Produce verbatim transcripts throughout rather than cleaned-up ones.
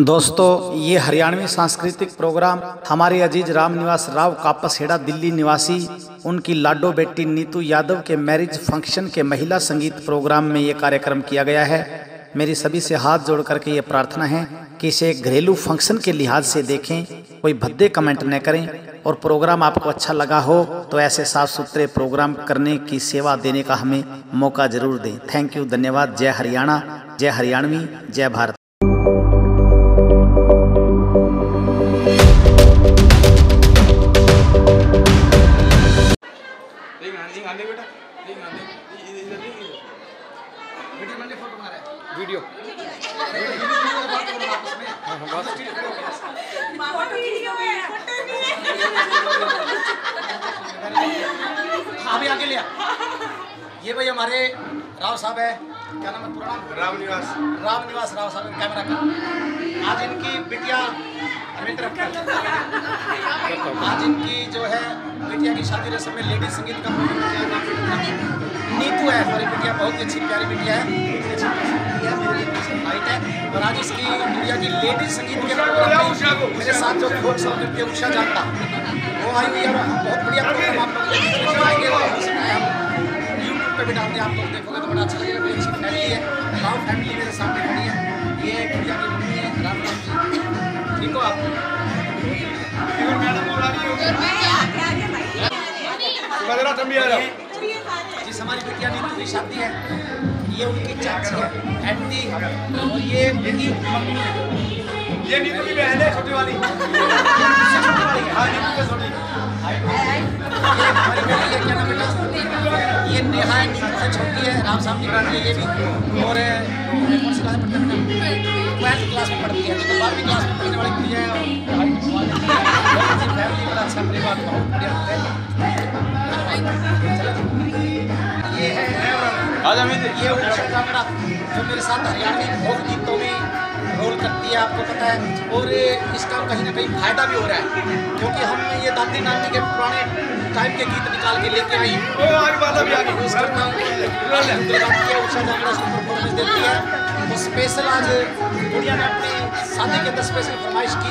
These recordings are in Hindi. दोस्तों, ये हरियाणवी सांस्कृतिक प्रोग्राम हमारे अजीज रामनिवास राव कापसहेड़ा दिल्ली निवासी उनकी लाडो बेटी नीतू यादव के मैरिज फंक्शन के महिला संगीत प्रोग्राम में ये कार्यक्रम किया गया है। मेरी सभी से हाथ जोड़ करके ये प्रार्थना है कि इसे घरेलू फंक्शन के लिहाज से देखें, कोई भद्दे कमेंट न करें और प्रोग्राम आपको अच्छा लगा हो तो ऐसे साफ सुथरे प्रोग्राम करने की सेवा देने का हमें मौका जरूर दें। थैंक यू, धन्यवाद। जय हरियाणा, जय हरियाणवी, जय भारत। वीडियो अभी आगे लिया। ये भाई हमारे राव साहब है, क्या नाम है पुराना? रामनिवास रामनिवास राव साहब। कैमरा का आज इनकी बिटिया आज इनकी जो है बिटिया की शादी रस्म में लेडीज संगीत का नीतू है। हमारी बिटिया बहुत ही अच्छी प्यारी बिटिया है है और आज इसकी दुनिया की लेडीज संगीत के प्रोग्राम मेरे साथ जो बहुत सौंदर्य उषा जानता वो आई हुई है। बहुत बढ़िया प्रोग्राम आप लोग आएंगे, यूट्यूब पे भी डालते हैं, आप लोग देखोगे तो बड़ा अच्छा लगेगा। बड़ी अच्छी फैमिली है, राव फैमिली मेरे सामने खड़ी है। ये दुनिया की मम्मी है राम राम। ठीक हो आप? जिस हमारी बिटिया नीतू की शादी है, ये उनकी चाची है एंटी, और ये मेरी मम्मी है। ये नीतू की बहन है छोटी वाली। हाँ, नीतू की छोटी। ये क्या नाम है? ये नेहा है, नीतू से छोटी है। राम साहब की बेटी है ये भी, और कौन सी क्लास में पढ़ती है? ट्वेल्थ क्लास में पढ़ती है, तो बारहवीं क्लास में पढ़ने वाली कुड़ी है। फैमिली वाला अच्छा परिवार बहुत बढ़िया है। ये है आज हमें ये उषा जामड़ा जो मेरे साथ हरियाणवी बहुत गीतों में रोल करती है, आपको पता है। और इसका कहीं ना कहीं फायदा भी हो रहा है, क्योंकि हम ये दादी नानी के पुराने टाइम के गीत निकाल के लेके आई हैं। उषा जामड़ा उसको परफॉर्मेंस देती है, तो स्पेशल आज दुनिया ने अपनी शादी के अंदर स्पेशल फरमाइश की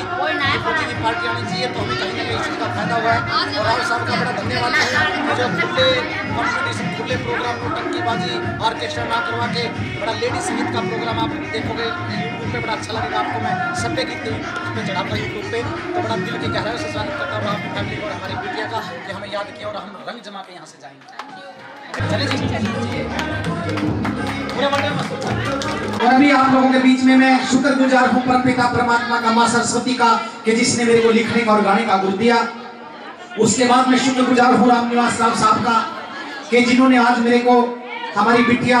बच्चे की पार्टी आनी चाहिए, तो हमें कहीं ना कहीं इसका फायदा हुआ है। और राव साहब का बड़ा धन्यवाद है जो खुले कॉन्फिडेंस खुले प्रोग्राम को टंकीबाजी ऑर्केस्ट्रा ना करवा के बड़ा लेडीज संगीत का प्रोग्राम आप देखोगे यूट्यूब पे, बड़ा अच्छा लगेगा आपको। मैं सब पे गीत यूट्यूब पे चढ़ाता यूट्यूब पे, तो बड़ा दिल के गहराई से स्वागत करता हूँ आपकी फैमिली और हमारी बिटिया का कि हमें याद किया और हम रंग जमा के यहाँ से जाएंगे। और भी आप लोगों के बीच में मैं शुक्रगुजार हूं परमपिता परमात्मा का, मां सरस्वती का, कि जिसने मेरे को लिखने का और गाने का गुरु दिया। उसके बाद मैं शुक्रगुजार हूं रामनिवास राव साहब का कि जिन्होंने आज मेरे को हमारी बिटिया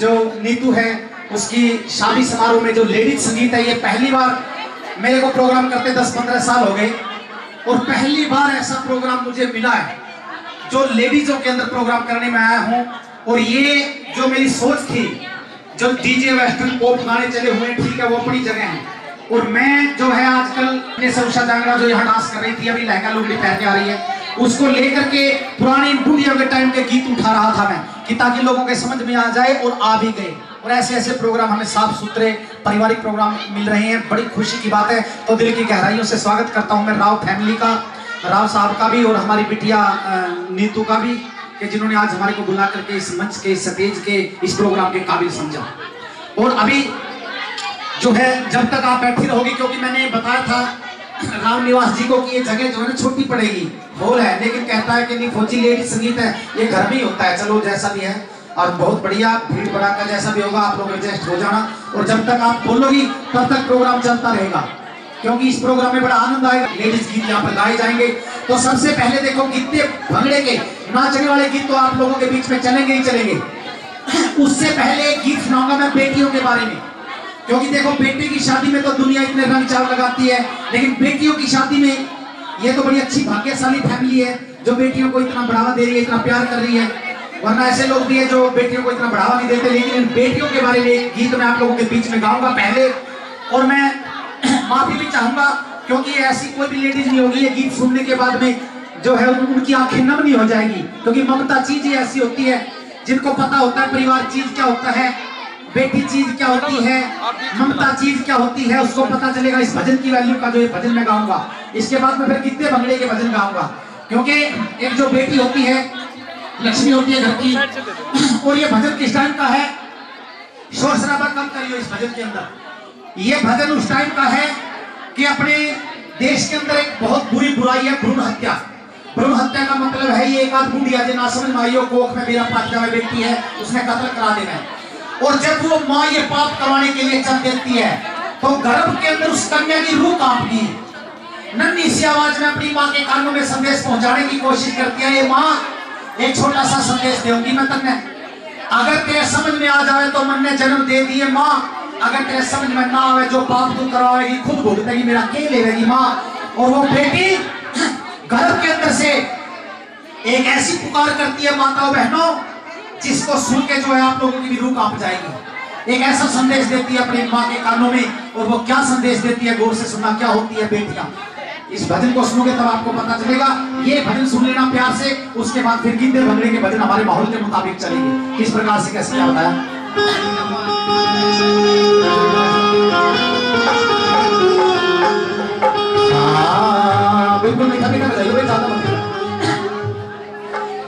जो नीतू है उसकी शादी समारोह में जो लेडीज संगीत है, ये पहली बार मेरे को प्रोग्राम करते दस पंद्रह साल हो गए और पहली बार ऐसा प्रोग्राम मुझे मिला है जो लेडीजों के अंदर प्रोग्राम करने में आया हूँ। और ये जो मेरी सोच थी, जो डीजे वेस्टर्न पॉप गाने चले हुए ठीक है वो अपनी जगह है, और मैं जो है आजकल अपने उषा जामड़ा जो यहाँ डांस कर रही थी अभी लहंगा लुगड़ी पहन के आ रही है, उसको लेकर के पुराने बुढ़िया के टाइम के गीत उठा रहा था मैं कि ताकि लोगों के समझ में आ जाए, और आ भी गए। और ऐसे ऐसे प्रोग्राम हमें साफ सुथरे पारिवारिक प्रोग्राम मिल रहे हैं, बड़ी खुशी की बात है। तो दिल की गहराइयों से स्वागत करता हूँ मैं राव फैमिली का, राव साहब का भी और हमारी बिटिया नीतू का भी कि जिन्होंने आज हमारे को बुला करके इस मंच के स्टेज के इस प्रोग्राम के काबिल समझा। और अभी जो है जब तक आप बैठी रहोगे, क्योंकि मैंने बताया था रामनिवास जी को कि ये जगह जो है ना छोटी पड़ेगी, हॉल है, लेकिन कहता है कि नहीं फौजी लेडीज संगीत है, ये घर में ही होता है। चलो जैसा भी है, और बहुत बढ़िया भीड़ भड़ाका जैसा भी होगा आप लोग एडजस्ट हो जाना, और जब तक आप बोलोगी तब तक प्रोग्राम चलता रहेगा, क्योंकि इस प्रोग्राम में बड़ा आनंद आएगा। लेडीज गीत यहाँ पर गाए जाएंगे, तो सबसे पहले देखो कितने भंगड़े के नाचने वाले गीत तो आप लोगों के बीच में चलेंगे ही चलेंगे। उससे पहले एक गीत सुनाऊंगा मैं बेटियों के बारे में, क्योंकि देखो बेटे की शादी में तो दुनिया इतने रंग चाव लगाती है, लेकिन बेटियों की शादी में ये तो बड़ी अच्छी भाग्यशाली फैमिली है जो बेटियों को इतना बढ़ावा दे रही है, इतना प्यार कर रही है। वरना ऐसे लोग भी है जो बेटियों को इतना बढ़ावा नहीं देते, लेकिन इन बेटियों के बारे में गीत मैं आप लोगों के बीच में गाऊंगा पहले। और मैं माफी भी चाहूंगा क्योंकि ऐसी कोई भी लेडीज नहीं होगी ये गीत सुनने के बाद में जो है उनकी आंखें नम नहीं हो जाएगी, क्योंकि ममता चीज ही ऐसी होती है जिनको पता होता है परिवार चीज क्या होता है, बेटी चीज क्या होती है, ममता चीज क्या होती है, उसको पता चलेगा इस भजन की वैल्यू का जो ये भजन मैं गाऊंगा। इसके बाद मैं फिर कितने भंगड़े के भजन गाऊंगा, क्योंकि एक जो बेटी होती है लक्ष्मी होती है घर की। और ये भजन किस टाइम का है, शोर शराबा कम करियो इस भजन के अंदर। ये भजन उस टाइम का है कि अपने देश के अंदर एक बहुत बुरी बुराई है भ्रूण हत्या। भ्रूण हत्या का मतलब है ये एक आध मुंडिया जो नासमझ माइयों कोख में मेरा पाठ्या में बेटी है उसने कत्ल करा देना है। और जब वो माँ ये पाप करवाने के लिए चल देती है तो गर्भ के अंदर उस कन्या की रूह कांपती है। नन्ही सी आवाज में अपनी माँ के कानों में संदेश पहुंचाने की कोशिश करती है, ये माँ एक छोटा सा संदेश देगी मैं तन्ने, अगर तेरे समझ में आ जाए तो मैंने जन्म दे दिए माँ, अगर तेरे समझ में ना आवे जो पाप तू करवाएगी खुद भुगतेगी, मेरा के ले लेगी माँ। और वो बेटी गर्भ के अंदर से एक ऐसी पुकार करती है माताओं बहनों जिसको सुन के जो है आप लोगों की भी रूह कांप जाएगी। एक ऐसा संदेश देती है अपनी माँ के कानों में। और वो क्या संदेश देती है गौर से सुनना, क्या होती है बेटियां। इस भजन को सुनोगे तब आपको पता चलेगा। ये भजन सुन लेना प्यार से, उसके बाद फिर गिनते भंगड़े के भजन हमारे माहौल के मुताबिक चलेंगे। किस प्रकार से कैसे क्या बताया, बिल्कुल मीठा मीठा बजाइए ज्यादा।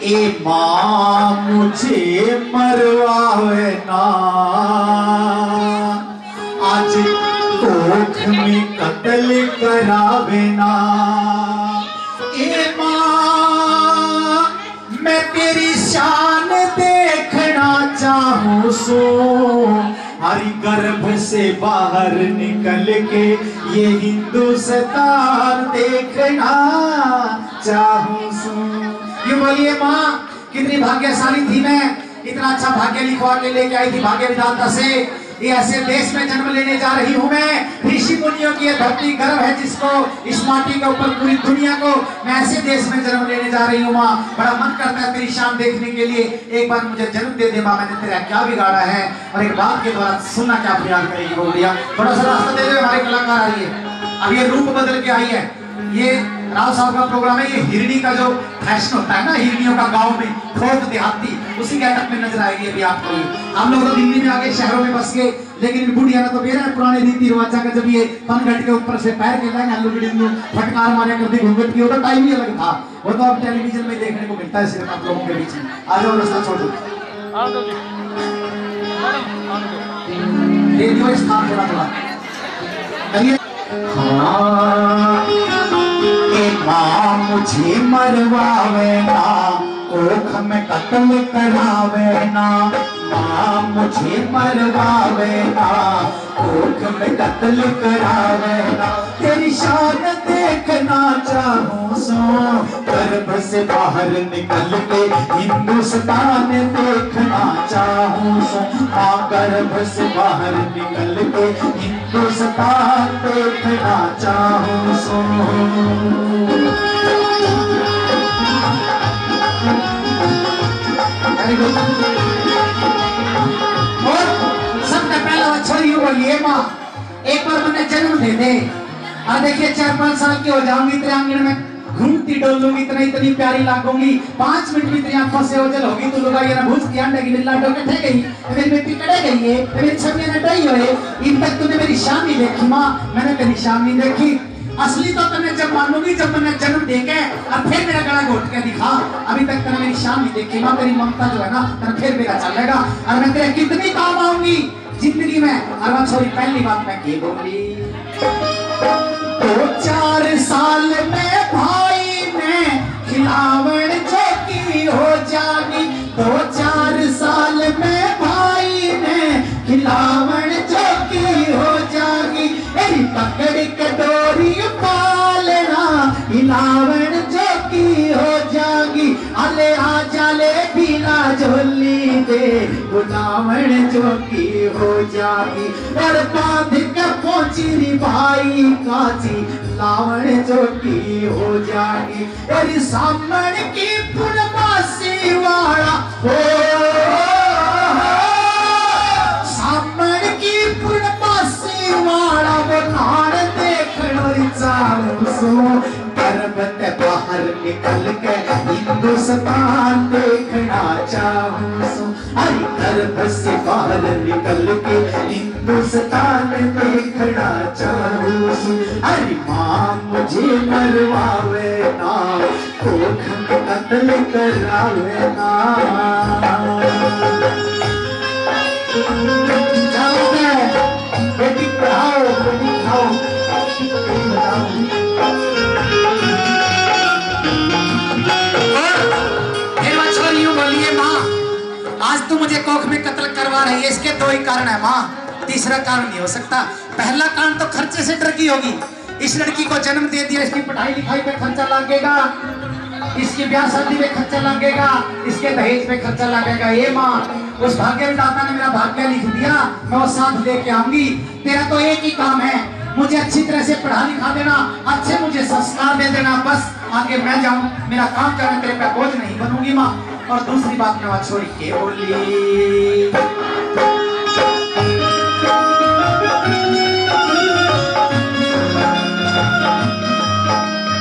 ए माँ मुझे मरवावे ना, आज कोख में कत्ल करावे ना। ए माँ मैं तेरी शान देखना चाहूँ सो, हरी गर्भ से बाहर निकल के ये हिंदुस्तान देखना चाहूँ सो। ये बोलिए माँ कितनी भाग्यशाली थी मैं, इतना अच्छा भाग्य लिखवा के लेके आई थी भाग्य विधाता से। ये ऐसे देश में जन्म लेने जा रही हूँ मैं, ऋषि मुनियों की यह धरती गर्व है जिसको, इस माटी के ऊपर पूरी दुनिया को। मैं ऐसे देश में जन्म लेने जा रही हूँ माँ, बड़ा मन करता है तेरी शान देखने के लिए। एक बार मुझे जन्म दे दे माँ, मैंने तेरा क्या बिगाड़ा है। और एक बात के द्वारा सुनना क्या प्रयास करेगी बोल दिया। थोड़ा सा रास्ता दे दे, हमारे कलाकार आ रही है अब, ये रूप बदल के आई है। ये राव साहब का प्रोग्राम है, ये हिरणी का जो फैशन होता है ना हिरणियों का गाँव में थोड़ा देहाती, उसी गेटअप में नजर आएगी अभी आपको। हम लोग तो दिल्ली में आगे शहरों में बस गए, लेकिन बुढ़िया ना तो बेरा है पुराने रीति रिवाजा का। जब ये पनघट के ऊपर से पैर खेला है हम लोग फटकार मारे करते घूमघट की, उधर टाइम ही अलग था। वो तो अब टेलीविजन में देखने को मिलता है सिर्फ आप लोगों के बीच में। आ जाओ रास्ता छोड़ दो स्थान थोड़ा थोड़ा। माँ मुझे मरवावे ना, कोख में कत्ल करावे ना। माँ मुझे मरवावे ना, कोख में कत्ल करावे ना। तेरी शान देखना चाहूँ सो, गर्भ से बाहर निकल के हिंदुस्तान देखना चाहूँ सो। माँ गर्भ से बाहर निकल के हिंदुस्तान देखना चाहूँ सो। और सबसे पहला छोरी बोलिए माँ, एक बार मैंने जन्म दे दे। आ देखिए चार पांच साल की हो जाऊंगी, तेरे आंगन में घूमती डोलूंगी, इतनी इतनी प्यारी लागूंगी। पांच मिनट में तेरी आंखों से ओझल होगी, तू लुगा ये ना भूस की अंडे की मिल्ला डोके ठे गई, मेरी मिट्टी कड़े गई है, मेरी छवियां न ढाई होए। इन तक तूने मेरी शान नहीं देखी माँ, मैंने तेरी शान नहीं देखी। असली तो तने जब मानूंगी जब मैंने जन्म देके, और फिर मेरा गला घोट के दिखा। अभी तक तने मेरी शान नहीं देखी माँ, तेरी ममता जो है ना तेरा फिर मेरा चलेगा। और मैं तेरे कितनी काम आऊंगी जिंदगी में। अरवा छोरी पहली बात मैं की बोली, दो चार साल में भाई मैं खिलावड़ चौकी हो जानी। दो चार साल में भाई मैं खिलावड़ चौकी हो जानी। मेरी पकड़ के डोरी पालना खिलावड़ चौकी हो जागी। अले आ जाले बिना झोली दे गुलावड़ चौकी हो जागी। और बांध के पहुंची भाई काजी लावण चौकी हो जागी। तेरी सामण की फुलवासी वाला हो, सामण की फुलवासी वाला बखार देखना चाहूँ सो। गर्भ से बाहर निकल के हिंदुस्तान देखना चाहूँ सो। भारत से बाहर निकल के हिंदुस्तान में लिखना चाहूं। अरे माँ मुझे मरवावे ना, कोख में कत्ल करावे ना। बेटी पढ़ाओ, बेटी खाओ, बेटी बताओ। आज तू मुझे कोख में कत्ल करवा रही है, इसके दो ही कारण है माँ, तीसरा कारण नहीं हो सकता। पहला कारण तो खर्चे से डर की होगी, इस लड़की को जन्म दे दिया, इसकी पढ़ाई लिखाई पे खर्चा लगेगा, इसकी ब्याह शादी पे खर्चा लगेगा, इसके दहेज पे खर्चा लगेगा। ये माँ, उस भाग्यदाता ने मेरा भाग्य लिख दिया, मैं वो साथ लेके आऊंगी। तेरा तो एक ही काम है, मुझे अच्छी तरह से पढ़ा लिखा देना, अच्छे मुझे संस्कार दे देना, बस। आगे मैं जाऊँ, मेरा काम करना, तेरे पे बोझ नहीं बनूंगी माँ। और दूसरी बात मैं आज छोड़ी के बोली,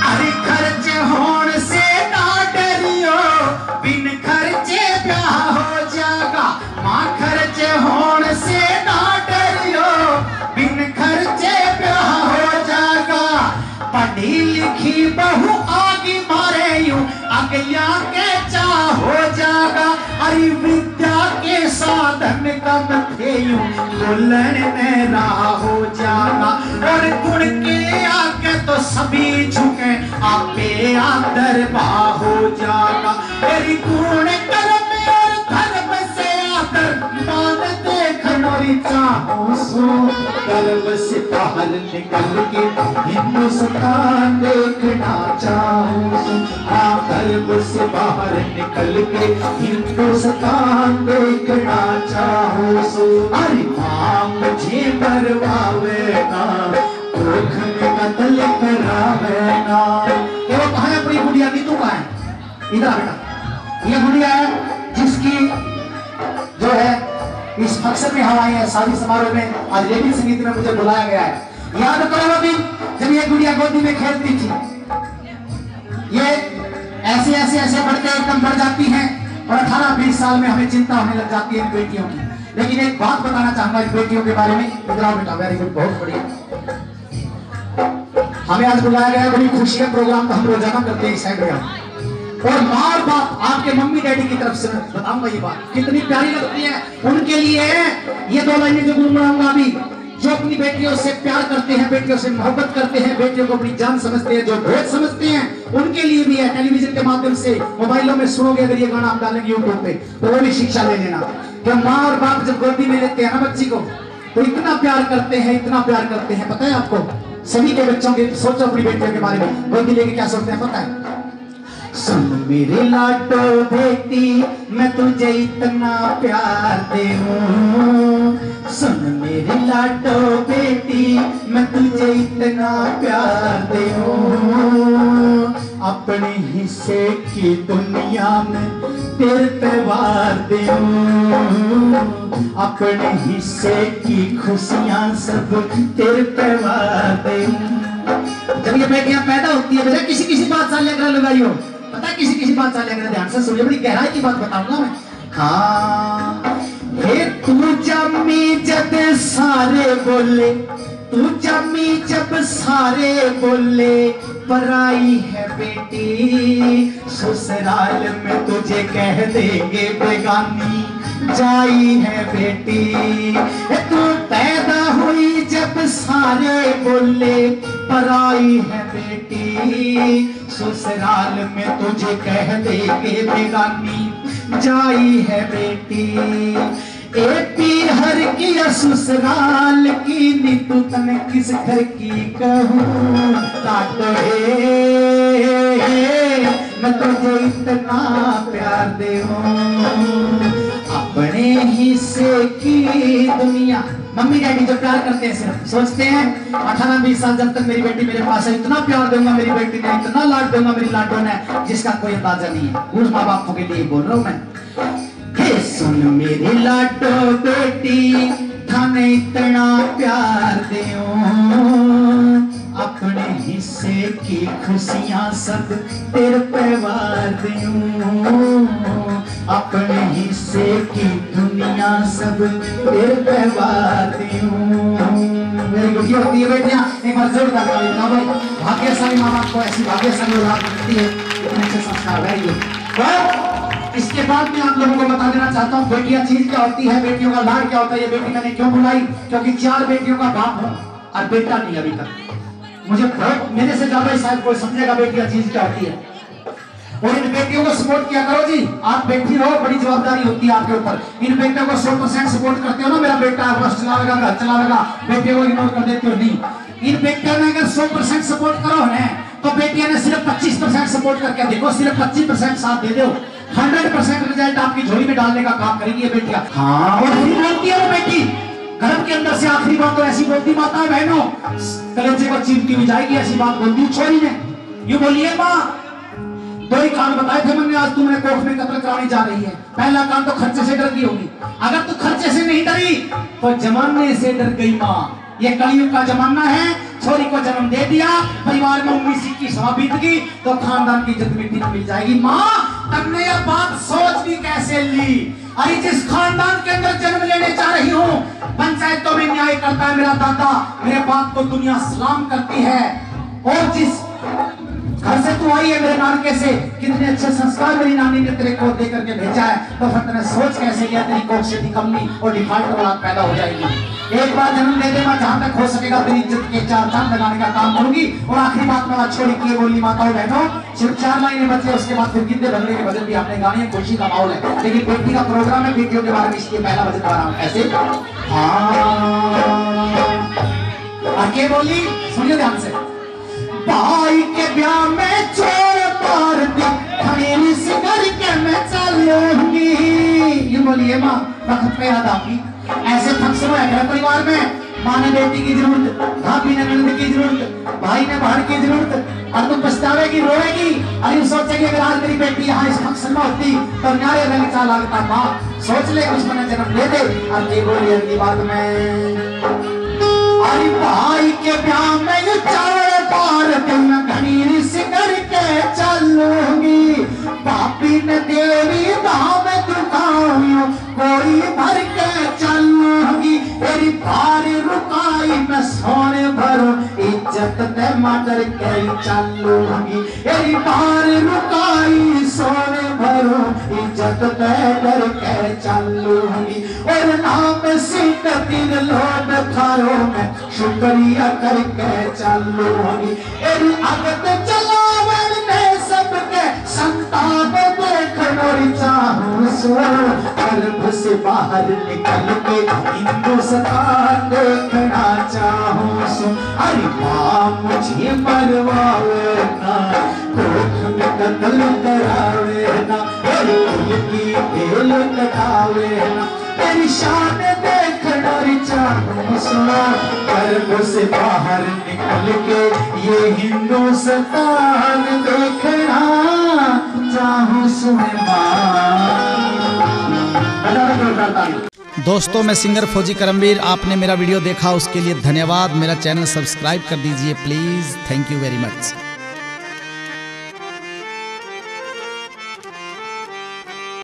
अरे खर्चे होने से ना डरियो, बिन खर्चे ब्याह हो जाएगा। माँ खर्चे होने से ना डरियो, बिन खर्चे ब्याह हो जाएगा। पढ़ी लिखी बहू आगे मारे यूं अगलिया के हो जाएगा। अरे विद्या के साधन का मध्ययुं दुल्हन मेरा हो जाएगा। और गुण के आगे तो सभी झुके, आपे आदर बा हो जाएगा। तेरी गुण कर्म और धर्म से आदर मान देखना चाहूं सो, गर्व से बाहर निकल के हिंदुस्तान देखना चाहूं सो। गर्व से बाहर निकल के हिंदुस्तान देखना चाहूं सो। अरे माँ मुझे मरवावे ना, कोख में कत्ल करावे ना। ये वो कहाँ है अपनी बुढ़िया नीतू? कहाँ है? इधर बेटा, ये बुढ़िया है जिसकी जो है इस फंक्शन में हम आए हैं, शादी समारोह में, आज लेकिन संगीत में मुझे बुलाया गया है। याद करो अभी जब ये गुड़िया गोदी में खेलती थी, ये ऐसे ऐसे ऐसे बढ़कर एकदम बढ़ जाती हैं और अठारह बीस साल में हमें चिंता होने लग जाती है इन बेटियों की। लेकिन एक बात बताना चाहूंगा इन बेटियों के बारे में। बेटा वेरी गुड, बहुत बढ़िया। हमें आज बुलाया गया है, बड़ी खुशी का प्रोग्राम तो हम रोजाना करते हैं इस साइड में। और माँ और बाप आपके मम्मी डैडी की तरफ से बताऊंगा ये बात, कितनी प्यारी लगती है उनके लिए ये दो लाइने जो गुनगुनाऊंगा अभी। जो अपनी बेटियों से प्यार करते हैं, बेटियों से मोहब्बत करते हैं, बेटियों को अपनी जान समझते हैं, जो भेद समझते हैं, उनके लिए भी है। टेलीविजन के माध्यम से, मोबाइलों में सुनोगे अगर ये गाना आप डालेंगे यूट्यूब पे तो वो भी शिक्षा ले लेना। तो माँ और बाप जब गोदी में लेते हैं ना बच्ची को, तो इतना प्यार करते हैं, इतना प्यार करते हैं, पता है आपको? सभी के बच्चों के सोचो अपनी बेटियों के बारे में, गोदी लेके क्या सोचते हैं पता है? सुन मेरे लाडो बेटी, मैं तुझे इतना प्यार देऊं। सुन मेरी लाडो बेटी, मैं तुझे इतना प्यार दूं। अपने हिस्से की दुनिया में तेरे पे वार दूं, अपने हिस्से की खुशियां सब तेरे पे वार दूं। जब ये बेटियां पैदा होती है बेटा, किसी किसी बात साल लेकर लगाई हो, पता है? किसी किसी बात साल लेकर ध्यान से सुनिए, बड़ी गहराई की बात बताऊंगा मैं। हाँ हे तू जमी जब सारे बोले, तू जमी जब सारे बोले, पराई है बेटी ससुराल में तुझे कह देंगे बेगानी जाई है बेटी। तू पैदा हुई जब सारे बोले, पराई है बेटी ससुराल में तुझे कह देंगे बेगानी जाई है बेटी। एपी हर की ससुराल की नी तू तन किस घर की कहूँ। लाडो हे मैं तुझे इतना प्यार देऊं, अपने हिस्से की दुनिया। मम्मी डैडी जो प्यार करते हैं सिर्फ सोचते हैं अठारह बीस साल जब तक मेरी बेटी मेरे पास है, इतना प्यार दूंगा मेरी बेटी ने, इतना लाड दूंगा मेरी लाडो ने, जिसका कोई अंदाजा नहीं है। उस माँ बापों के लिए बोल रहा हूँ मैं। हे सुन मेरी लाडो बेटी, थाने इतना प्यार दूं, अपने हिस्से की खुशियां सब तेरे परिवार दूं, अपने हिस्से की दुनिया सब तेरे पे बाती हूँ। मेरी खुशी होती है बेटियाँ, एक बार जोर दागा लेना भाई। भाग्यशाली मामा को ऐसी भाग्यशाली औलाद मिलती है, इतने अच्छे संस्कार है ये। और इसके बाद मैं आप लोगों को बता देना चाहता हूँ बेटियाँ चीज क्या होती है, बेटियों का लाड़ क्या होता है। ये बेटी मैंने क्यों बुलाई, क्योंकि चार बेटियों का बाप हूँ और बेटा नहीं अभी तक। मुझे बहुत मेरे से ज्यादा शायद कोई समझेगा बेटियाँ चीज क्या होती है। और इन बेटियों को सपोर्ट किया करो जी, आप बेटी रहो, बड़ी जवाबदारी होती है आपके ऊपर। इन बेटियों को सौ परसेंट सपोर्ट करते हो ना, मेरा बेटा बस चलाएगा घर चलाएगा, बेटियों को इग्नोर कर देते हो नहीं। इन बेटियों ने अगर सौ परसेंट सपोर्ट करो है तो बेटिया ने सिर्फ पच्चीस परसेंट सपोर्ट करके देखो, सिर्फ पच्चीस परसेंट साथ दे दो, हंड्रेड परसेंट रिजल्ट आपकी झोली में डालने का काम करेंगी ये बेटिया। हाँ, और फिर बोलती है ना बेटी गर्भ के अंदर से आखिरी बात तो ऐसी बोलती, माता बहनों कलेजे को चीरती हुई जाएगी, ऐसी बात बोलती छोरी ने। यू बोलिए माँ, दो ही कारण बताए थे मैंने आज, तुमने कोर्ट में कत्ल कराने जा रही है। पहला कारण तो खर्चे से डर गई होगी, अगर तू खर्चे से नहीं डरी तो जमाने से डर गई माँ। ये कलयुग का जमाना है, छोरी को जन्म दे दिया, परिवार में उन्नीस इक्कीस माँ बीत गई तो खानदान की इज्जत मिट्टी में मिल जाएगी। माँ तुमने यह बात सोच भी कैसे ली? अरे जिस खानदान के अंदर जन्म लेने जा रही हूँ, पंचायतों में न्याय करता है मेरा दादा, मेरे बाप को दुनिया सलाम करती है। और जिस घर से तू आई है मेरे नानके से, कितने अच्छे संस्कार मेरी नानी ने तेरे को दे करके भेजा है, तो फिर तेरे सोच कैसे लिया तेरी कोख से निकम्मी और डिफॉल्ट औलाद पैदा हो जाएगी। एक बार जन्म दे दे माँ, जहाँ तक हो सकेगा तेरी इज्जत के चार चांद लगाने का काम करूंगी। और आखिरी बात मैं आज छोड़ी की बोली, माताओं बहनों सिर्फ चार लाइनें बचे, उसके बाद फिर कितने भंगड़े के भजन भी आपने गाने, खुशी का माहौल है, लेकिन बेटी का प्रोग्राम है, बेटियों के बारे में इसलिए पहला भजन गा रहा हूँ ऐसे। हाँ आगे बोली, सुनिए ध्यान से। भाई के ब्याह में चोर मार दी, हमें सिंगर के मैं चलूंगी। ये बोलिए माँ, वक्त पे याद आऊंगी। ऐसे फंक्शन है घर परिवार में, माँ ने बेटी की जरूरत, भाभी ने ननद की जरूरत, भाई ने भाड़ की जरूरत, और तुम पछतावेगी रोएगी। अरे सोचेगी अगर आज मेरी बेटी यहाँ इस फंक्शन में होती तो न्याय रंग चा लगता। माँ सोच ले कुछ मैंने जन्म ले दे। अरे बोलिए अगली बात में, अरे भाई के ब्याह में चोर घनी सिंगर के चलूंगी, पापी ने देवी धाम दुखाऊं कोई भर के चलूंगी, तेरी भार रुकाई मैं सोने भरो इज्जत ने मटर के चलूंगी, तेरी भार रुकाई सोने भरो इज्जत ने डर के चलूंगी। और नाम सिंह तीन लोग खारो मैं शुक्रिया करके चलूंगी, तेरी अगत चलावन ने सबके संताप देख मोरी चाहूं सो, गर्भ से बाहर निकल के हिंदुस्तान देखना चाहूं सो। अरे माँ मुझे मरवावे ना, कोख में कत्ल करावे ना, अरे उनकी बेल कटावे ना, तेरी शान देखना चाहूं सो, गर्भ से बाहर निकल के ये हिंदुस्तान देखना चाहूं सुन। दोस्तों मैं सिंगर फौजी करमवीर, आपने मेरा वीडियो देखा उसके लिए धन्यवाद। मेरा चैनल सब्सक्राइब कर दीजिए please, thank you very much.